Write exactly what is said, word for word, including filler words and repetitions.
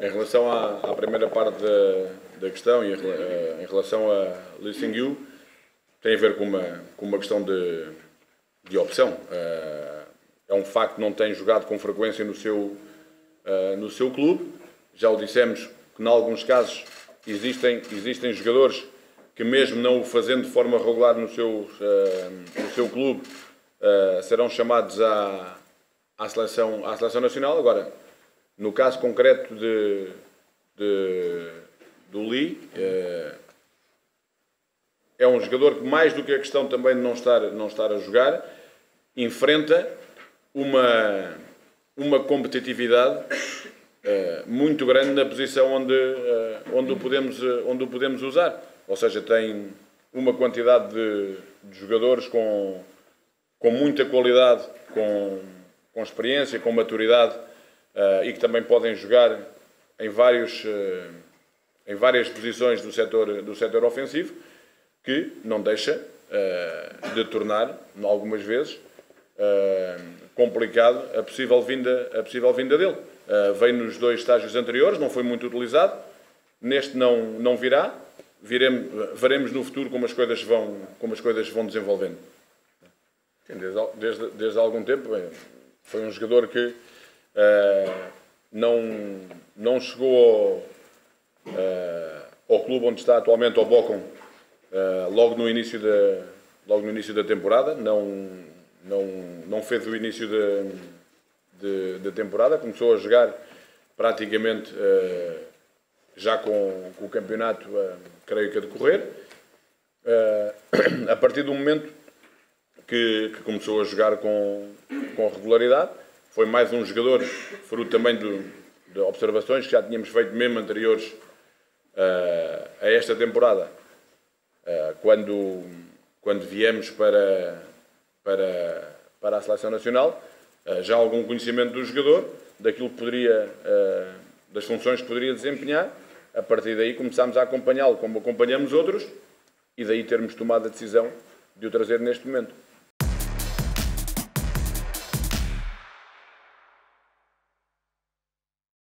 Em relação à, à primeira parte da, da questão, e a, a, em relação a Lissing You, tem a ver com uma, com uma questão de, de opção. Uh, é um facto que não tem jogado com frequência no seu, uh, no seu clube. Já o dissemos que, em alguns casos, existem, existem jogadores que, mesmo não o fazendo de forma regular no seu, uh, no seu clube, uh, serão chamados à, à, seleção, à seleção nacional. Agora, no caso concreto de, de, do Lee, é, é um jogador que, mais do que a questão também de não estar, não estar a jogar, enfrenta uma, uma competitividade é, muito grande na posição onde, é, onde, o podemos, onde o podemos usar. Ou seja, tem uma quantidade de, de jogadores com, com muita qualidade, com, com experiência, com maturidade, Uh, e que também podem jogar em, vários, uh, em várias posições do setor, do setor ofensivo, que não deixa uh, de tornar, algumas vezes, uh, complicado a possível vinda, a possível vinda dele. Uh, vem nos dois estágios anteriores, não foi muito utilizado, neste não, não virá, viremos, veremos no futuro como as coisas vão, como as coisas vão desenvolvendo. Desde, desde, desde algum tempo, bem, foi um jogador que Uh, não, não chegou ao, uh, ao clube onde está atualmente, ao Boccon, uh, logo, no início da, logo no início da temporada. Não, não, não fez o início da temporada, começou a jogar praticamente uh, já com, com o campeonato, uh, creio que a decorrer. Uh, a partir do momento que, que começou a jogar com, com regularidade, foi mais um jogador, fruto também do, de observações que já tínhamos feito mesmo anteriores uh, a esta temporada. Uh, quando, quando viemos para, para, para a Seleção Nacional, uh, já algum conhecimento do jogador, daquilo que poderia, uh, das funções que poderia desempenhar. A partir daí começámos a acompanhá-lo como acompanhamos outros, e daí termos tomado a decisão de o trazer neste momento.